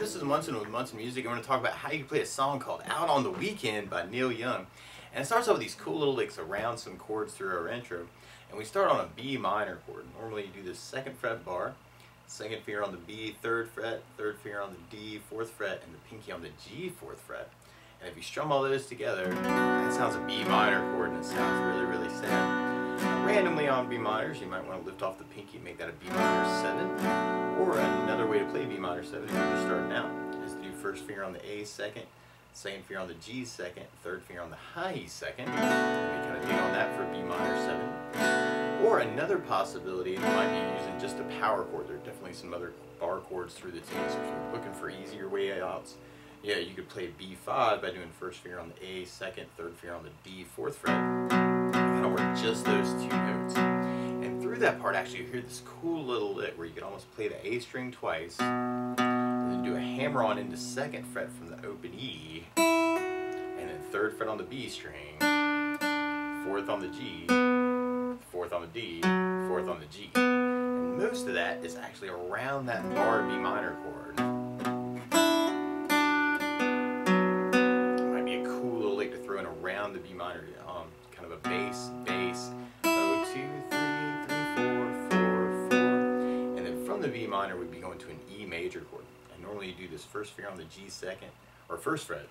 this is Munson with Munson Music, and we're going to talk about how you can play a song called Out on the Weekend by Neil Young. And it starts off with these cool little licks around some chords through our intro, and we start on a B minor chord. Normally you do the 2nd fret bar, 2nd finger on the B, 3rd fret, 3rd finger on the D, 4th fret, and the pinky on the G, 4th fret. And if you strum all those together, that sounds a B minor chord, and it sounds really, really sad. Randomly on B minors, you might want to lift off the pinky and make that a B minor 7. Or another way to play B minor 7 if you're starting out is to do 1st finger on the A 2nd, 2nd finger on the G 2nd, 3rd finger on the high E 2nd. You can kind of dig on that for B minor 7. Or another possibility might be using just a power chord. There are definitely some other bar chords through the tunes. So if you're looking for easier way outs, yeah, you could play B5 by doing 1st finger on the A 2nd, 3rd finger on the D 4th fret. You kind of work just those 2 notes. That part, actually, you hear this cool little lick where you can almost play the A string twice, and then do a hammer-on into 2nd fret from the open E, and then 3rd fret on the B string, 4th on the G, 4th on the D, 4th on the G. And most of that is actually around that bar B minor chord. It might be a cool little lick to throw in around the B minor, kind of a bass, O, 2, 3. The B minor would be going to an E major chord, and normally you do this 1st finger on the G 2nd, or 1st fret,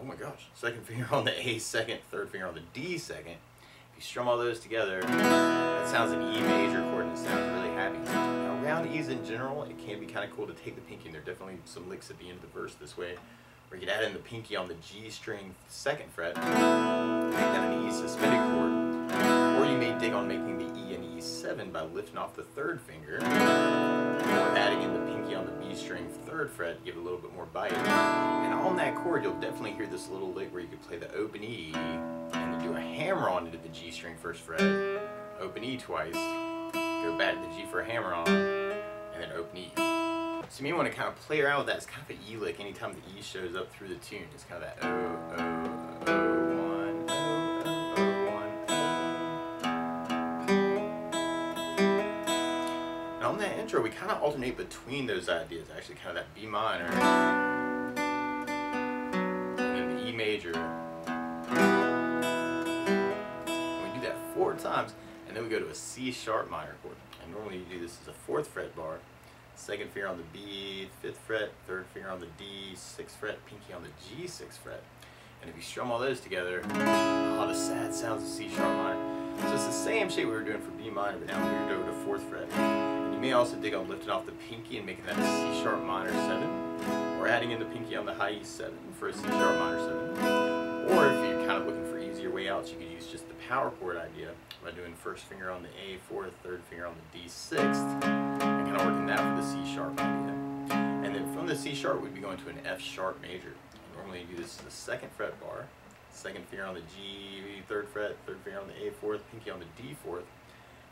oh my gosh, 2nd finger on the A 2nd, 3rd finger on the D 2nd. If you strum all those together, that sounds an E major chord, and it sounds really happy. Now, around E's in general, it can be kind of cool to take the pinky, and there are definitely some licks at the end of the verse this way, where you could add in the pinky on the G string 2nd fret, make that an E suspended chord, or you may dig on making the E and E7 by lifting off the 3rd finger, or adding in the pinky on the B string 3rd fret to give it a little bit more bite. And on that chord, you'll definitely hear this little lick where you could play the open E, and then do a hammer-on into the G string 1st fret, open E twice, go back to the G for a hammer-on, and then open E. So you may want to kind of play around with that. It's kind of an E lick anytime the E shows up through the tune. It's kind of that O, O, O. On that intro, we kind of alternate between those ideas, actually, kind of that B minor, and then the E major. And we do that 4 times, and then we go to a C sharp minor chord. And normally you do this as a 4th fret bar, 2nd finger on the B, 5th fret, 3rd finger on the D, 6th fret, pinky on the G, 6th fret. And if you strum all those together, oh, the sad sounds of C sharp minor. So it's the same shape we were doing for B minor, but now we're going to go to 4th fret. You may also dig on lifting off the pinky and making that a C sharp minor 7, or adding in the pinky on the high E 7 for a C sharp minor 7. Or if you're kind of looking for easier way outs, you could use just the power chord idea by doing 1st finger on the A 4th, 3rd finger on the D 6th, and kind of working that for the C sharp idea. And then from the C sharp, we'd be going to an F sharp major. And normally you do this as the 2nd fret bar, 2nd finger on the G 3rd fret, 3rd finger on the A 4th, pinky on the D 4th.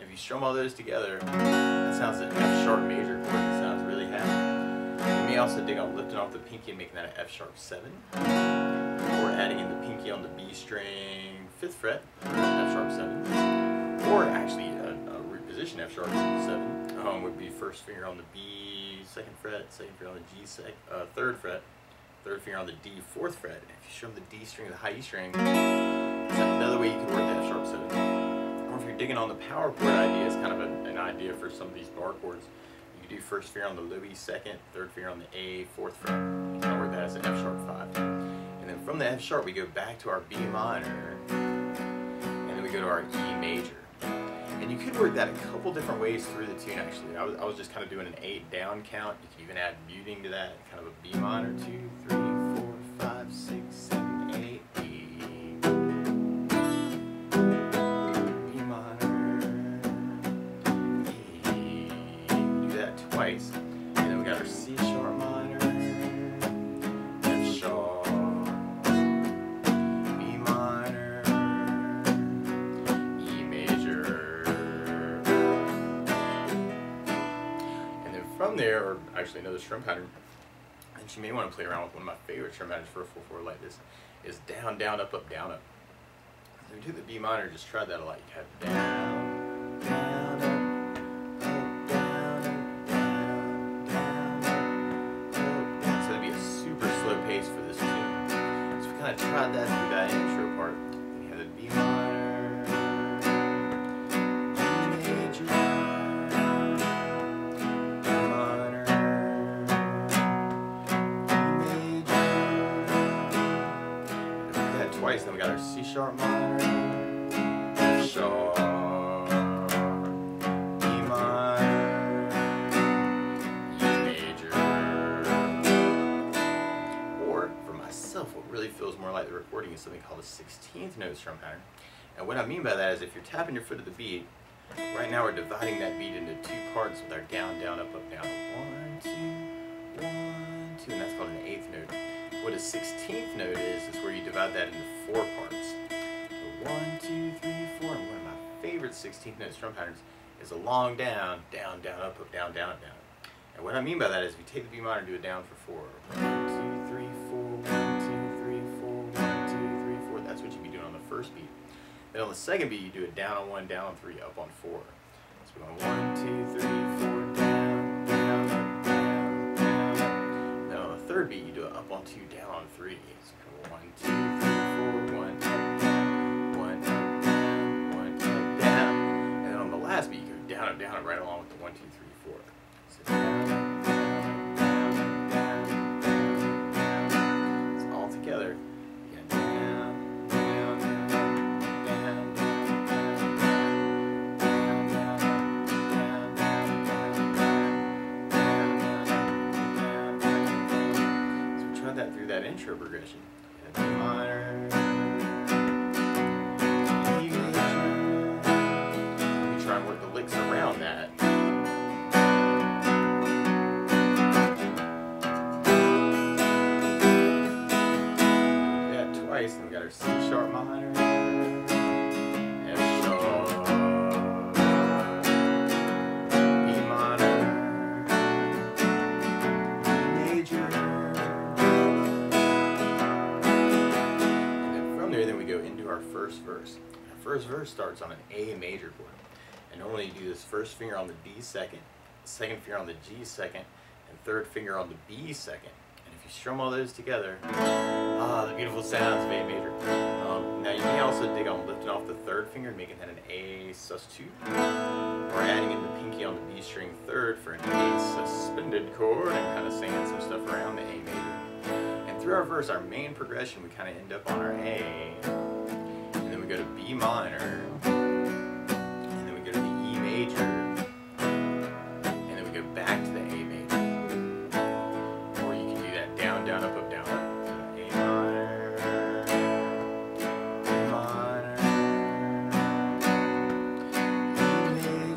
If you strum all those together, that sounds an F sharp major chord. It sounds really happy. You may also dig on lifting off the pinky and making that an F sharp 7, or adding in the pinky on the B string 5th fret, F sharp 7, or actually a reposition F sharp 7 would be 1st finger on the B 2nd fret, 2nd finger on the G 3rd fret, 3rd finger on the D 4th fret. And if you strum the D string to the high E string, that's another way you can work the F sharp 7. Digging on the power chord idea is kind of an idea for some of these bar chords. You can do 1st finger on the low E 2nd, 3rd finger on the A 4th fret. You can work that as an F sharp 5. And then from the F sharp, we go back to our B minor, and then we go to our E major. And you could work that a couple different ways through the tune, actually. I was just kind of doing an 8 down count. You can even add muting to that, kind of a B minor, 2, 3, 4, 5, 6, 7. Twice, and then we got our C sharp minor, F sharp, B minor, E major, and then from there, or actually another strum pattern that you may want to play around with, one of my favorite strum patterns for a 4/4 like this, is down, down, up, up, down, up. So if you do the B minor, just try that a lot. You have down, down. got our C sharp minor, F sharp, E minor, E major. Or for myself, what really feels more like the recording is something called the 16th note strum pattern. And what I mean by that is if you're tapping your foot to the beat, right now we're dividing that beat into two parts with our down, down, up, up, down. 1, 2, 1, 2, and that's called an 8th note. What a 16th note is where you divide that into four parts. So 1, 2, 3, 4, and one of my favorite 16th note strum patterns is a long down, down, down, up, up, down, down, up, down. And what I mean by that is if you take the B minor and do a down for 4. 1, 2, 3, 4, 1, 2, 3, 4, 1, 2, 3, 4. That's what you'd be doing on the first beat. Then on the second beat, you do it down on 1, down on 3, up on 4. So we're going 1, 2, 3, 4, down, down, up, down, down. Then on the third beat, you do it up on 2, down on 3. So 1, 2, 3, 4, 1, up, down, 1, up, down, 1, up, down. And then on the last beat, you go down, up, right along with the 1, 2, 3, 4. So down, down, down, down, down, down. It's all together. That intro progression. B minor, E major. We try and work the licks around that. Do that twice, and we got our C sharp minor, F sharp, E minor, E major. Our first verse. Our first verse starts on an A major chord. And normally you do this first finger on the D second, second finger on the G second, and third finger on the B second. And if you strum all those together, the beautiful sounds of A major. Now you may also dig on lifting off the third finger and making that an A sus2, or adding in the pinky on the B string third for an A suspended chord and kind of singing some stuff around the A major. And through our verse, our main progression, we kind of end up on our A. Go to B minor, and then we go to the E major, and then we go back to the A major. Or you can do that down, down, up, up, down, up. So A minor, B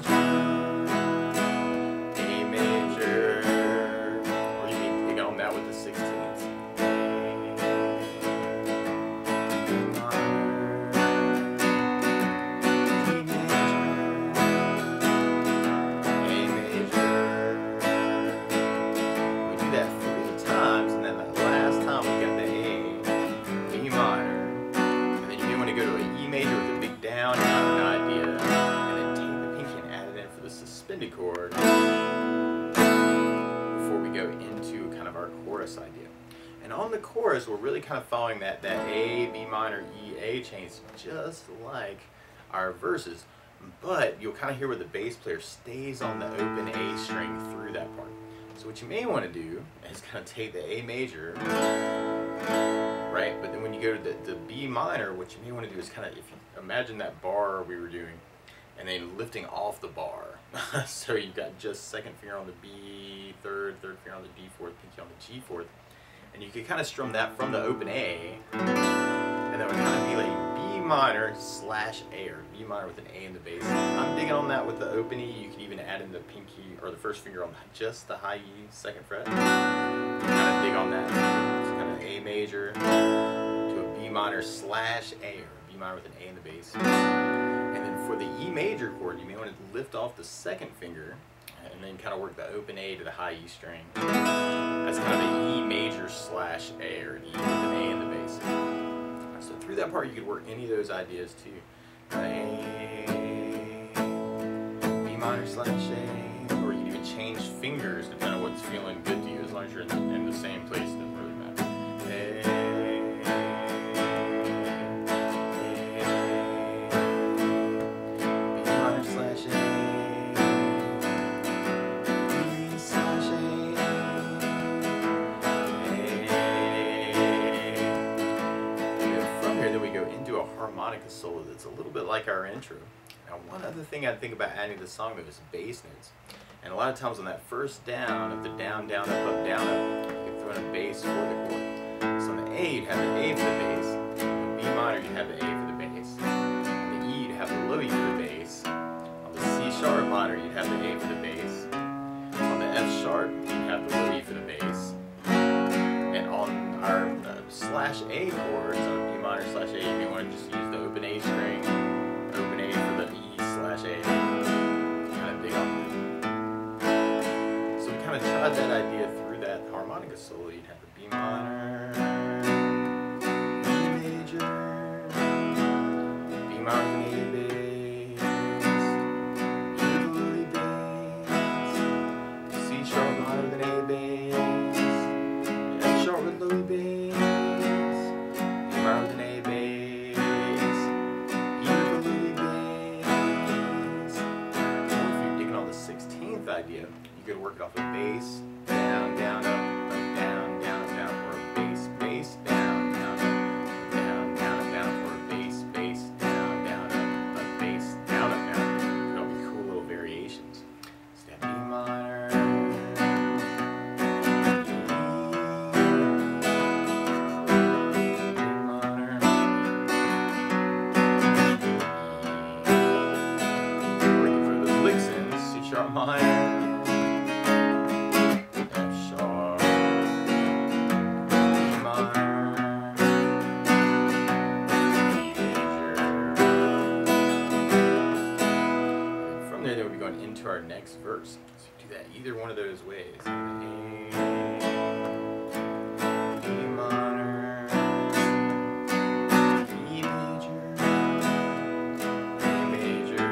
minor, E major, A major. Or you can pick on that with the 16th. Chord before we go into kind of our chorus idea. And on the chorus, we're really kind of following that A, B minor, E, A chains just like our verses, but you'll kind of hear where the bass player stays on the open A string through that part. So what you may want to do is kind of take the A major, right? But then when you go to the B minor, what you may want to do is kind of, if you imagine that bar we were doing, and then lifting off the bar. So you've got just second finger on the B, third finger on the D fourth, pinky on the G fourth. And you can kind of strum that from the open A, and that would kind of be like B minor slash A, or B minor with an A in the bass. I'm digging on that with the open E. You can even add in the pinky, or the first finger on just the high E, second fret. Kind of dig on that. So kind of an A major to a B minor slash A, or a B minor with an A in the bass. And then for the E major chord, you may want to lift off the second finger and then kind of work the open A to the high E string. That's kind of an E major slash A, or an E with an A in the bass. So through that part, you could work any of those ideas too. A, B minor slash A, or you can even change fingers depending on what's feeling good to you, as long as you're in the same place. It doesn't really matter. A, then we go in. so it's a little bit like our intro. Now, one other thing I think about adding to the song is bass notes. And a lot of times on that first down of the down, down, up, down, up, you can throw in a bass for the chord. So on the A, you'd have an A for the bass. On the B minor, you'd have an A for the bass. On the E, you'd have the low E for the bass. On the C sharp minor, you'd have the A for the bass. On the F sharp, you'd have the low E for the bass. And on our slash A chords, on B minor slash A, you may want to just use the open A string, open A for the E slash A, kind of dig on that. I tried that idea through that harmonica solo. You'd have a B minor, E major, B minor with an E bass, E with a low E bass, C sharp minor with an A bass, F sharp with low E bass, B minor with an A bass, E with a low E bass. Or if you're digging on the 16th idea, you could work it off a bass, down, down, up, down, or a bass, down, up, down, or a bass, down, up, bass, down, up, down. It'll be cool little variations. Step B minor, E, B minor, working for those licks in C sharp minor. Our next verse. So you do that either one of those ways. A, E minor, E major, A major.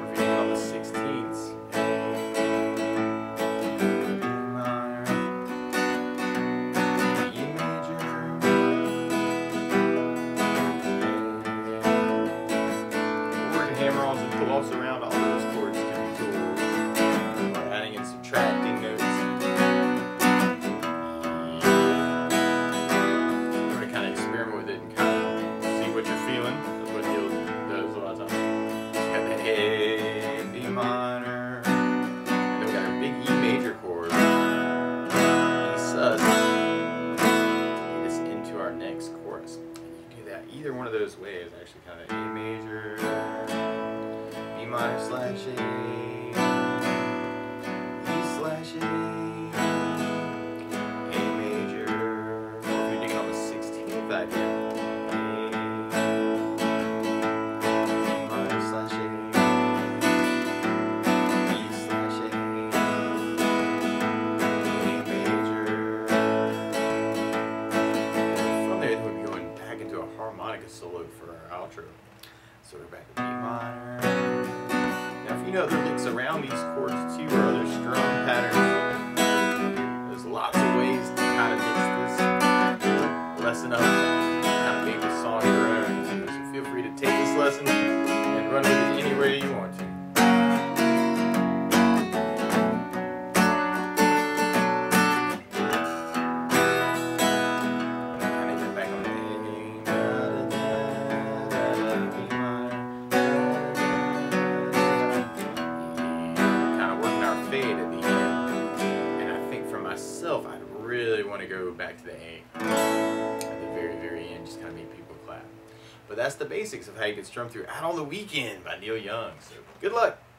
We're reading on the 16ths. A, B minor, E major. We're going to hammer on some gloss around. Either one of those ways, actually, kind of A major, B minor slash A, E slash A major, or if you're digging on the 16th idea. Solo for our outro. So we're back to B minor. Now, if you know the licks around these chords too, or other strum patterns, there's lots of ways to kind of mix this lesson up, kind of make the song your own. So feel free to take this lesson and run with it any way you want to. Back to the A at the very, very end, just kind of make people clap. But that's the basics of how you can strum through Out on the Weekend by Neil Young. So good luck.